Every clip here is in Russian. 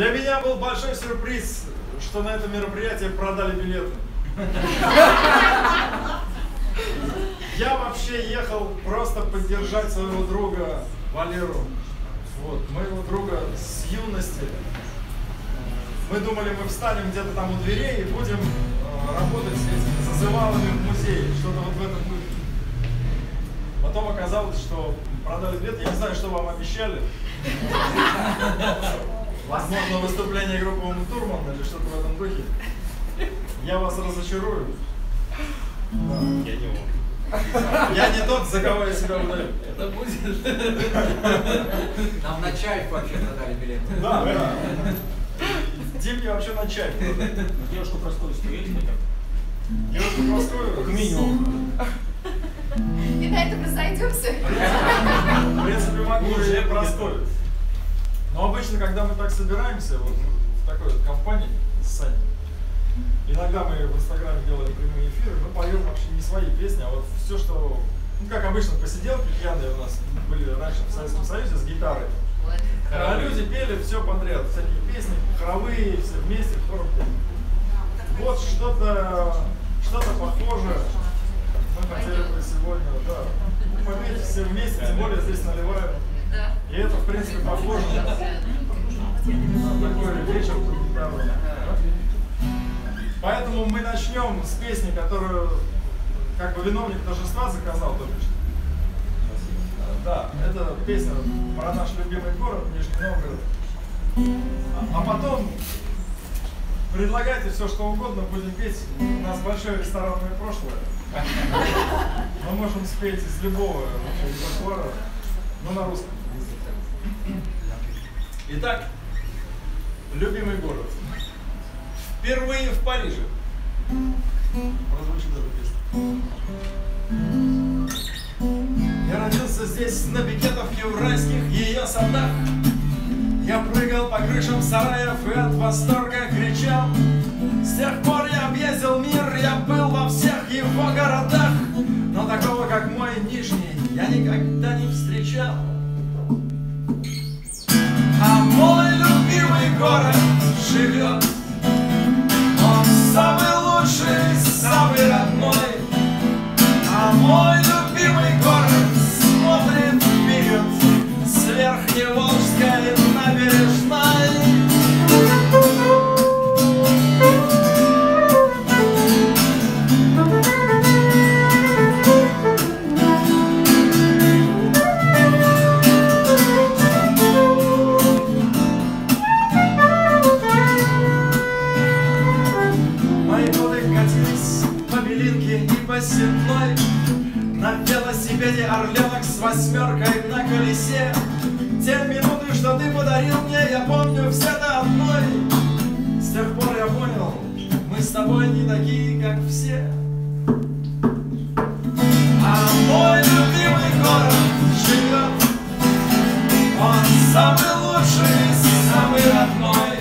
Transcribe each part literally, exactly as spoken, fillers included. Для меня был большой сюрприз, что на это мероприятие продали билеты. Я вообще ехал просто поддержать своего друга Валеру, вот, моего друга с юности. Мы думали, мы встанем где-то там у дверей и будем работать с этими зазывалами в музее, что-то вот в этом духе. Потом оказалось, что продали билеты, я не знаю, что вам обещали. Возможно, выступление группы Uma2rman или что-то в этом духе. Я вас разочарую. Да. Я не могу. Я не тот, за кого я себя выдаю. Это будет. Нам на Чайков вообще продали билеты. Да, да. Димке вообще на Чайков продали. Девушку Прасковью стрелили как-то. Девушку Прасковью? Как минимум. И на этом мы сойдемся. В принципе, могу уже Прасковью. Но обычно, когда мы так собираемся, вот в такой вот компании с Саней, иногда мы в Инстаграме делали прямые эфиры, мы поем вообще не свои песни, а вот все, что, ну как обычно, посиделки пьяные у нас были раньше в Советском Союзе с гитарой. А люди пели все подряд, всякие песни, хоровые, все вместе, хором. Вот что-то что-то похожее мы хотели бы сегодня, да, пометь все вместе, тем более здесь наливаем. И это, в принципе, похоже на такой вечер. Поэтому мы начнем с песни, которую как бы виновник торжества заказал только что. Да, это песня про наш любимый город, Нижний Новгород. А потом предлагайте все, что угодно, будем петь. У нас большое ресторанное прошлое. Мы можем спеть из любого репертуара, но на русском. Итак, любимый город. Впервые в Париже. Прозвучит эта песня. Я родился здесь, на Бикетовке, в райских ее садах. Я прыгал по крышам сараев и от восторга кричал. С тех пор я объездил мир, я был во всех его городах. Но такого, как мой Нижний, я никогда не встречал. А мой любимый город живет. Он самый лучший, самый родной. А мой любимый город смотрит вперед с Верхневолжской набережной. Седной, на велосипеде орленок с восьмеркой на колесе. Те минуты, что ты подарил мне, я помню все до одной. С тех пор я понял, мы с тобой не такие, как все. А мой любимый город живет. Он самый лучший, самый родной.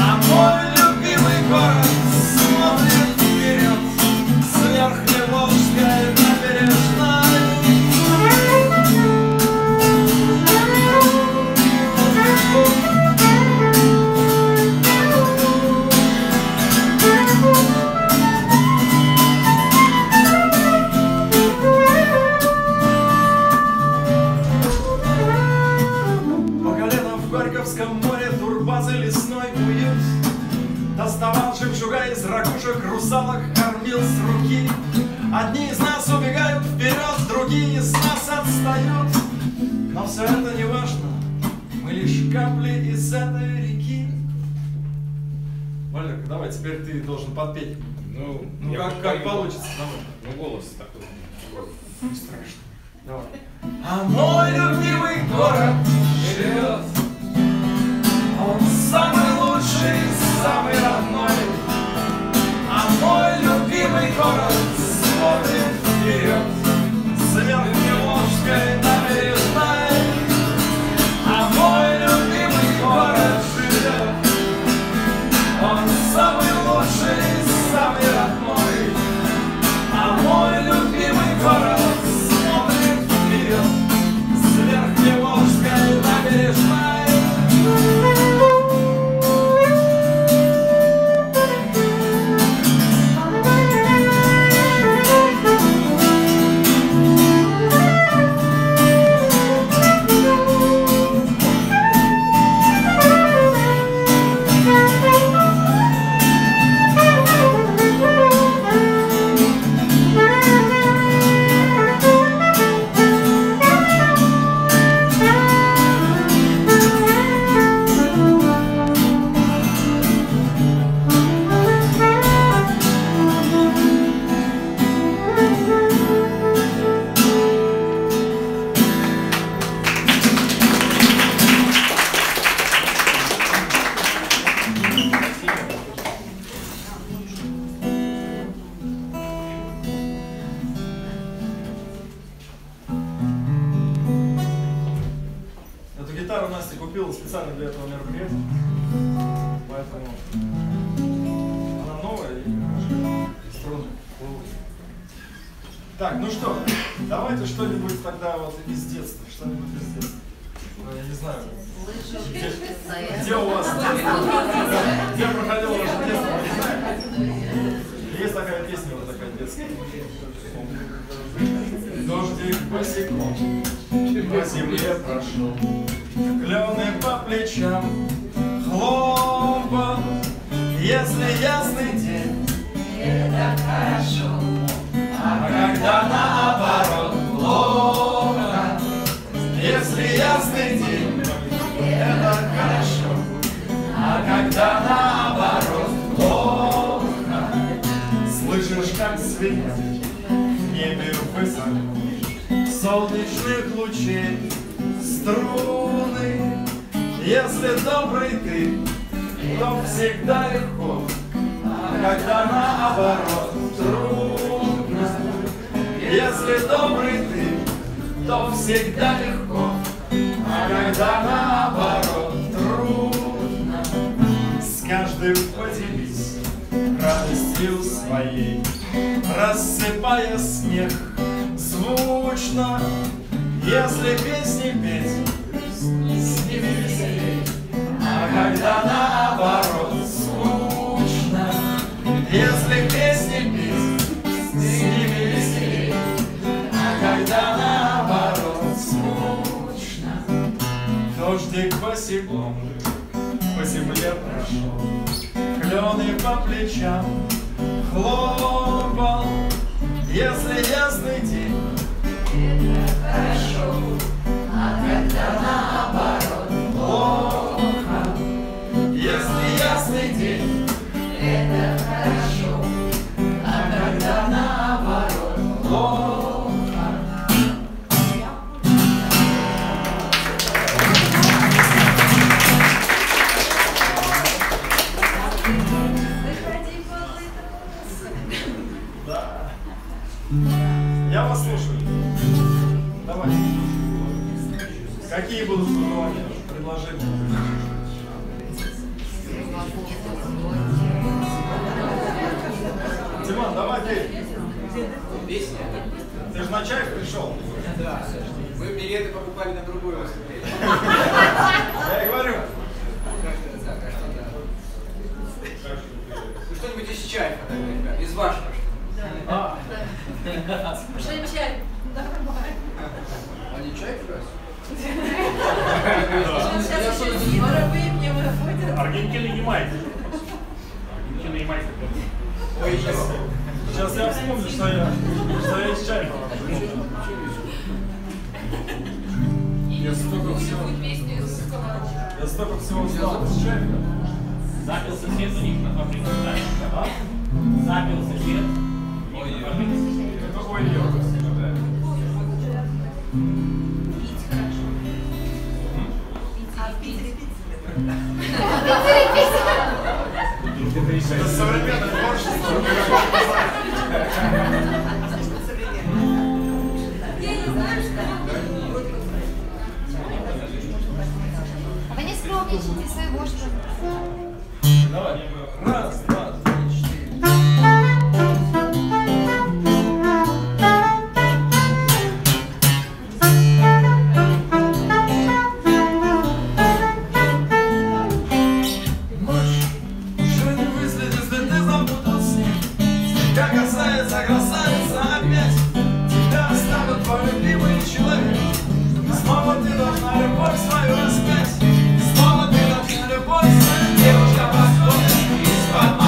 А мой любимый город смотрит вперед. Верхневолжская набережная. По колено в Горьковском море турбазы лесной уют. Доставал жемчуга из ракушек, русалок кормил с руки. Одни из нас убегают вперед, другие из нас отстают. Но все это не важно, мы лишь капли из этой реки. Валерка, давай, теперь ты должен подпеть. Ну, ну как, как получится. Давай. Ну, голос такой. Не страшно. Давай. А мой любимый город живет. Он самый лучший, самый родной. А мой любимый город смотрит вперед с Верхневолжской набережной. А мой любимый город живет. Он самый лучший, самый родной. А мой любимый город смотрит вперед с Верхневолжской набережной. гитару Настя купила специально для этого мероприятия, поэтому она новая и струны. Так, ну что, давайте что-нибудь тогда вот из детства, что-нибудь из детства. Я не знаю, где, где у вас детство, где проходило ваше детство, не знаю. Есть такая песня, вот такая детская. Дождик босиком по земле прошел, клены по плечам, хлопок. Если ясный день, это хорошо, а когда наоборот плохо. Если ясный день, это хорошо, а когда наоборот плохо. Слышишь, как свет в небе высоко, солнечных лучей струны. Если добрый ты, то всегда легко, а когда наоборот трудно. Если добрый ты, то всегда легко, а когда наоборот трудно. С каждым поделись радостью своей, рассыпая смех звучно. Если песни петь, с ними веселей, а когда наоборот скучно. Если песни петь, с ними веселей, а когда наоборот скучно. Дождик босиком по земле прошел, клены по плечам хлопал. Если ясный день, это хорошо, а когда наоборот плохо. Если ясный день, это хорошо, а когда наоборот плохо. Я вас слушаю. Давайте. Какие будут пожелания, предложения? Диман, давай ты. Песня. Ты же на Чайков пришел. Да. Мы билеты покупали на другое выступление. Я и говорю. Как-то да, как-то да. Ну что-нибудь из Чайкова, ребят, из вашего. А. Пошли чай. Давай. А не чай в раз? Аргентина и Ямайка. Аргентина и Ямайка. Ой, сейчас я вспомню, что я из чая. Я столько всего. Я столько всего взял из чая. Запился свет у них на фабрике. Запился свет. Какой йог? Это современное творчество. Я не знаю, что. А не скромничайте своего, что ли? Давай. Раз, два, три, четыре. Свою распять, снова ты должна любовь свою, девушка, подходишь из-под.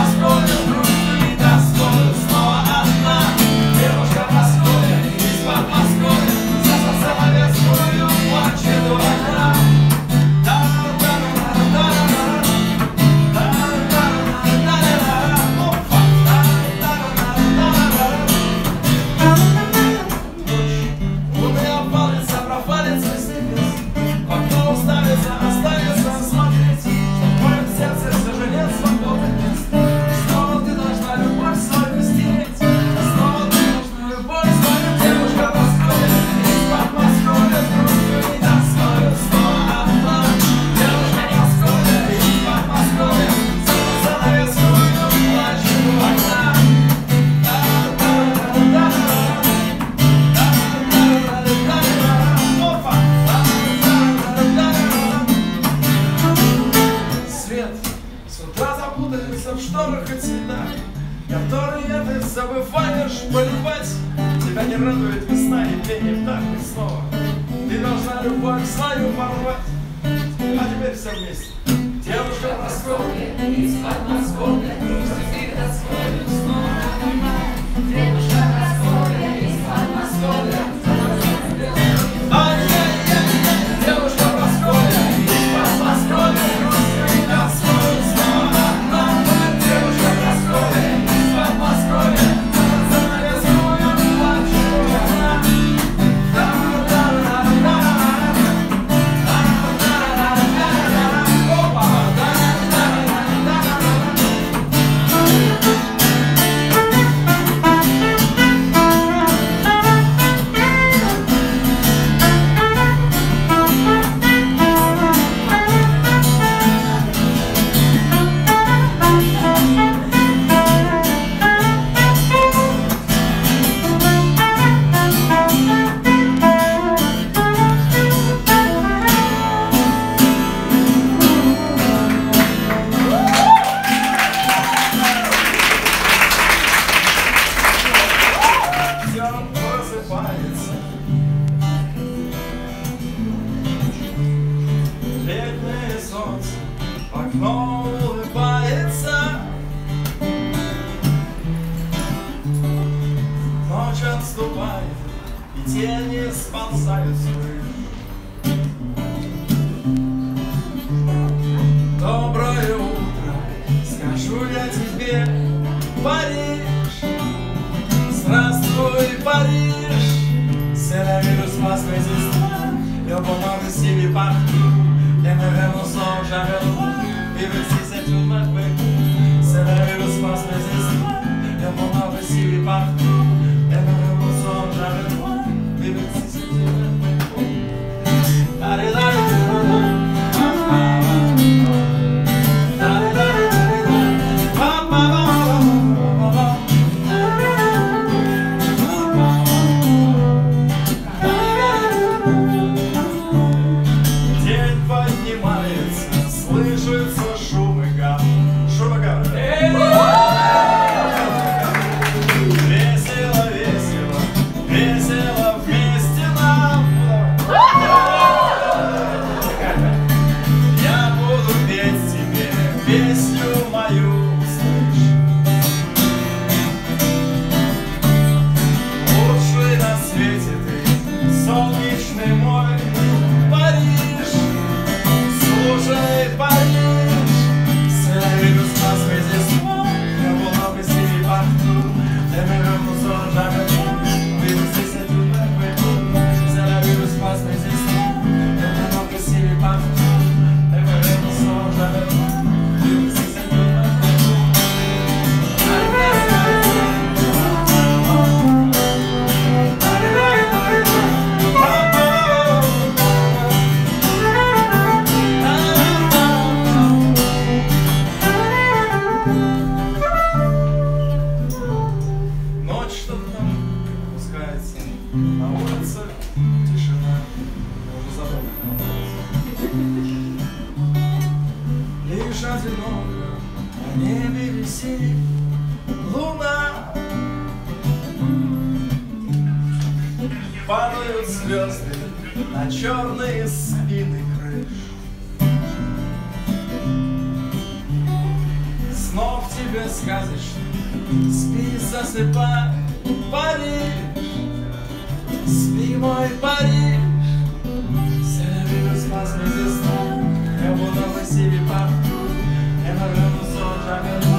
бы фанерш полюбать. Тебя не радует весна и пение птах и снова. Ты должна любовь свою порвать. А теперь все вместе. Девушка Прасковья из Подмосковья, грустью ты тоскою снова. Девушка Прасковья из Подмосковья. Окно улыбается, ночь отступает, и тени сползают с крыш. Доброе утро, скажу я тебе, Париж. Здравствуй, Париж, Северус Москвы сестра, я помогу себе пахнуть. Я не вернусь, он жарил. И вести сеть у нас бегу. Северус Москвы сестра, я помогу себе пахнуть. Я не вернусь, он жарил. И вести сеть у нас бегу. Луна, падают звезды на черные спины крыш. Снов тебе сказочный, спи, засыпай, Париж, спи, мой Париж. Северус Москвы сестра, я буду в России повсюду, я вернусь в Россию.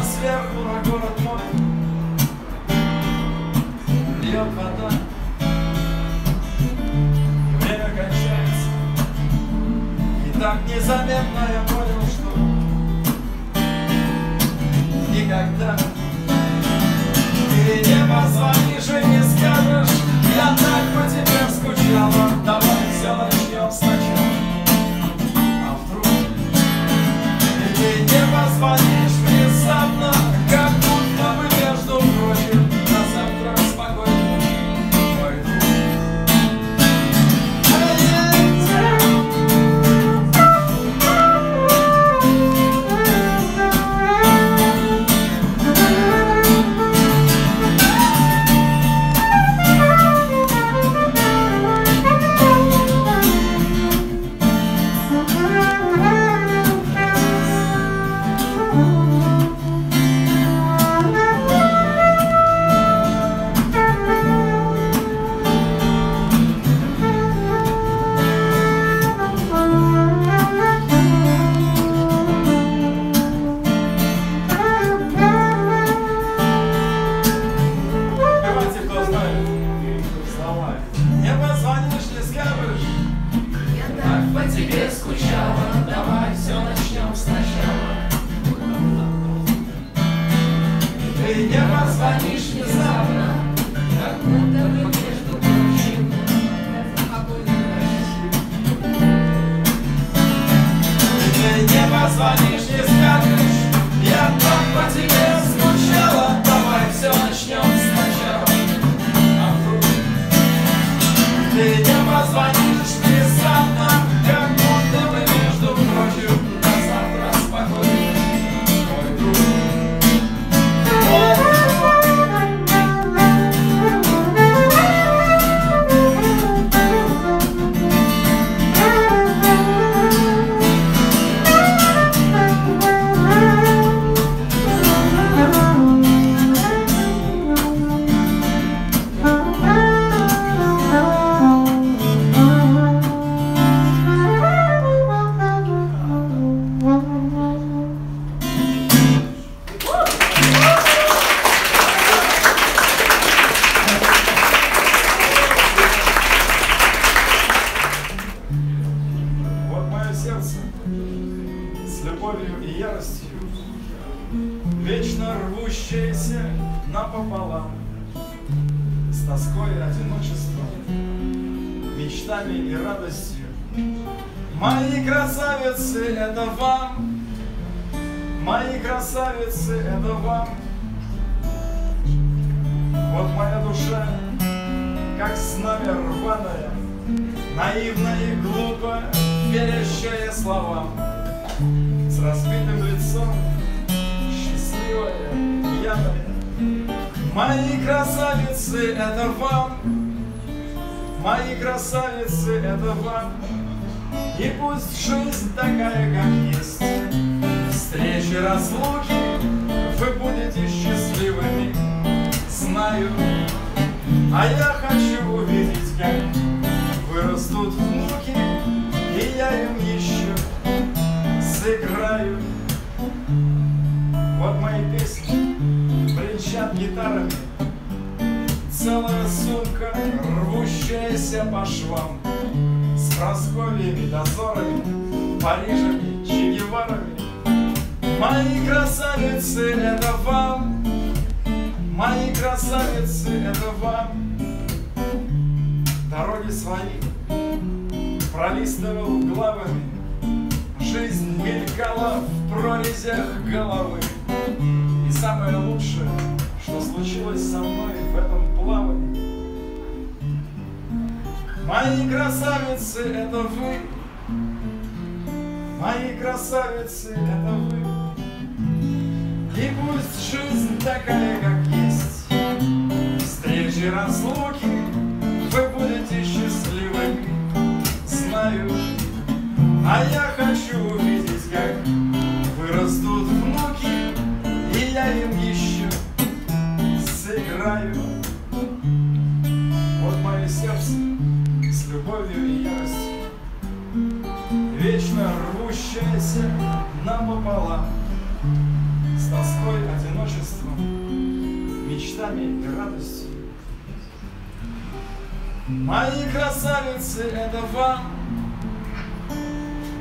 Где-то сверху на город мой льет вода, и время кончается. И так незаметно я понял, что никогда ты не позвонишь и не скажешь: я так по тебе скучала. Давай все начнем сначала. А вдруг ты не позвонишь внезапно, как будто бы между прочим на завтра спокойно по швам, с Прасковьями, дозорами, Парижами, Че Геварами. Мои красавицы, это вам, мои красавицы, это вам. Дороги свои пролистывал главами, жизнь мелькала в прорезях головы. И самое лучшее, что случилось со мной в этом плавании, мои красавицы, это вы, мои красавицы, это вы. И пусть жизнь такая, как есть, встречи, разлуки, вы будете счастливыми, знаю. А я хочу увидеть, как вырастут внуки, и я им еще сыграю. Вот мое сердце с любовью и яростью, вечно рвущаяся напополам, с тоской цветами и радостью. Мои красавицы, это вам,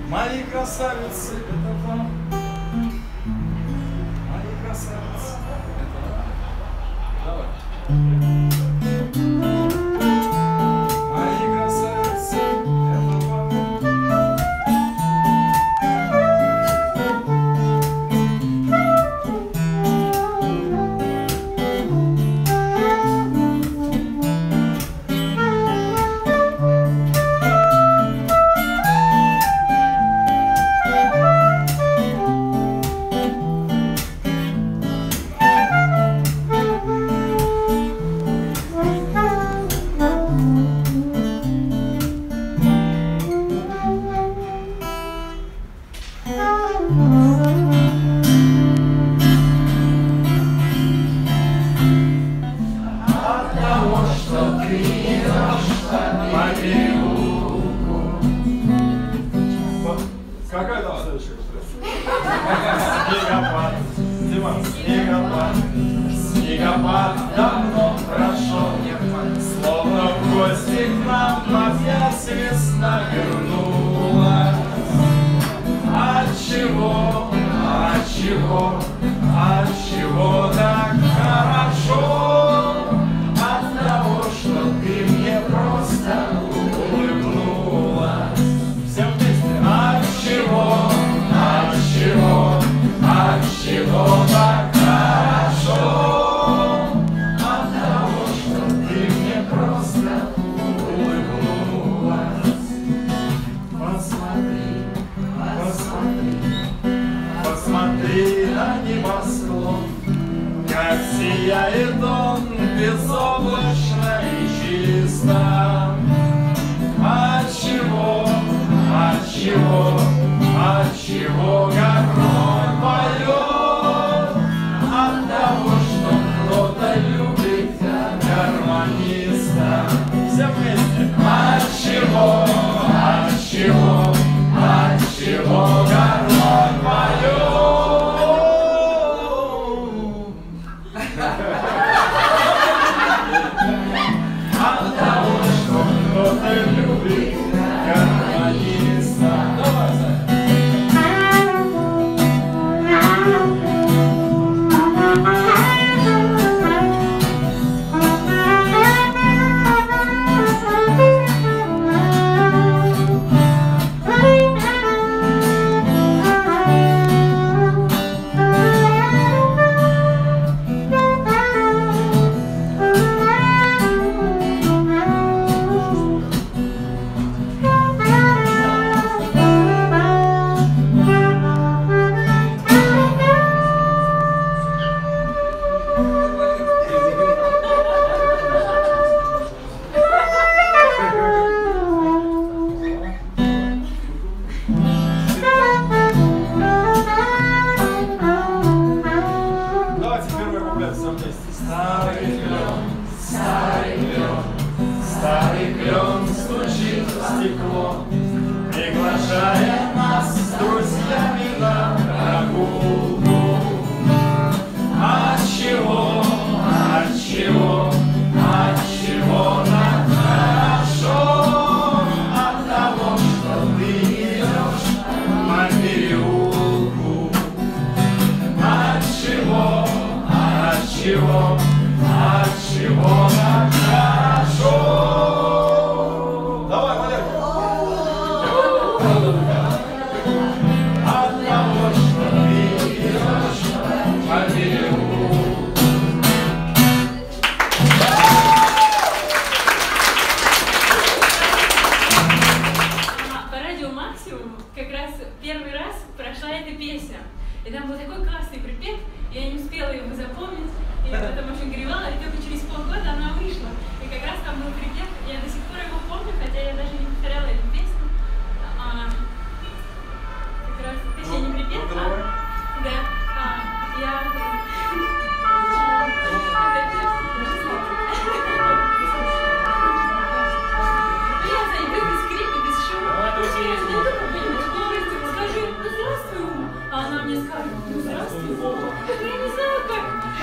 мои красавицы, это вам, мои красавицы, это вам. Давай.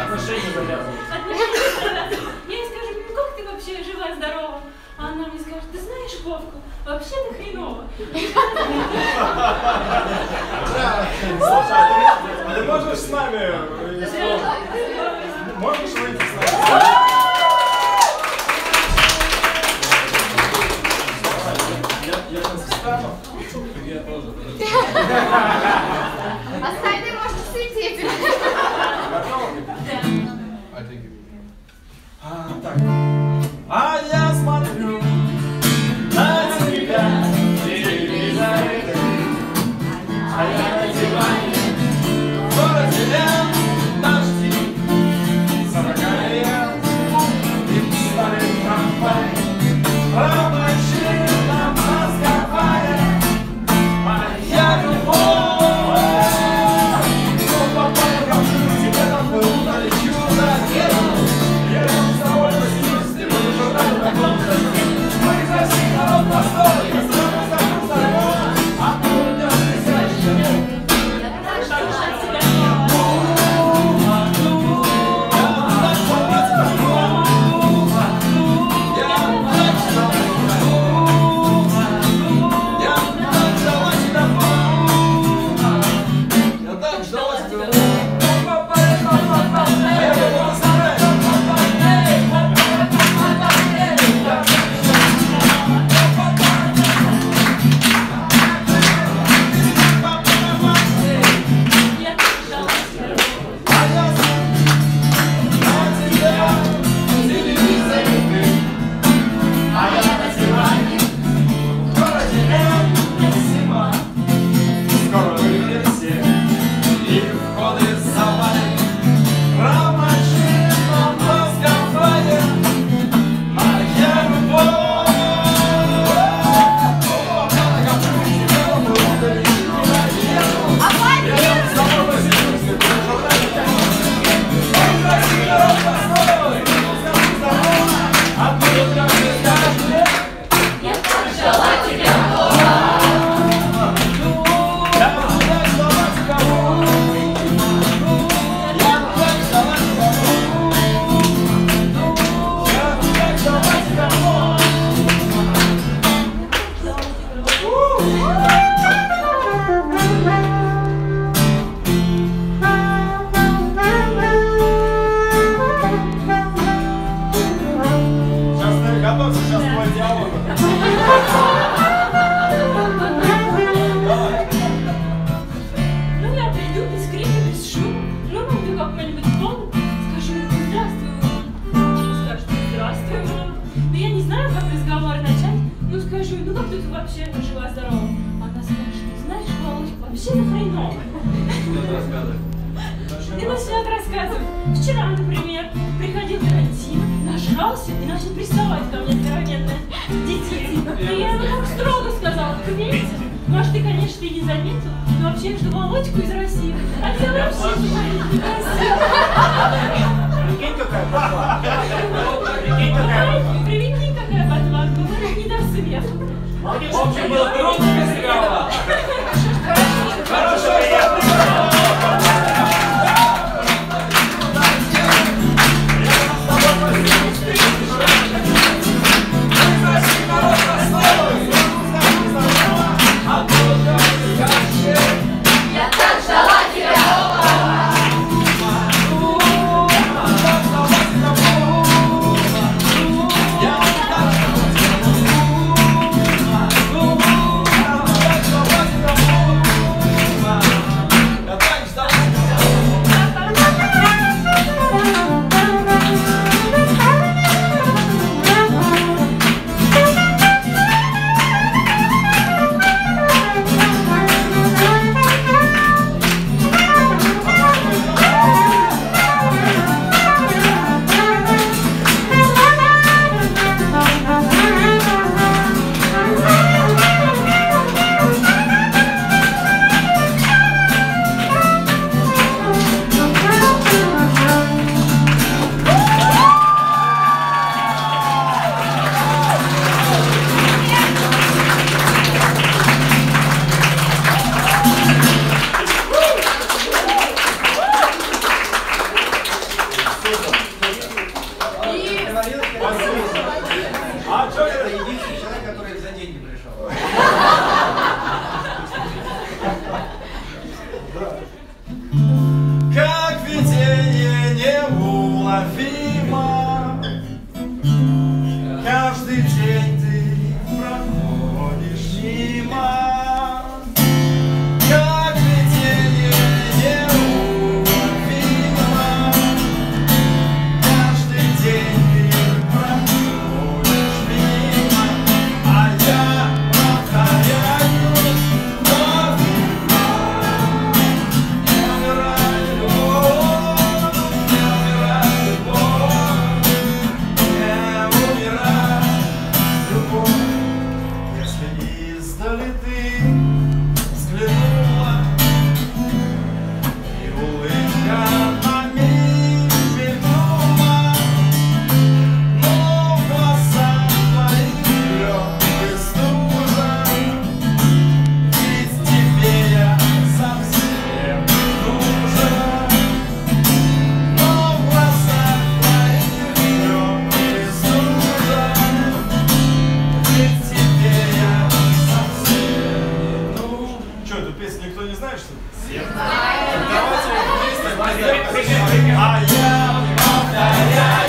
Отношения завязываются. она здорова. А она мне скажет: ты знаешь, Вовку, вообще-то хреново. А ты можешь с нами? Можешь выйти с нами? Я тоже. Остальные можно слететь. А я смотрю на тебя, телевизоры, а я на диване, город тебя. Я а я повторяю.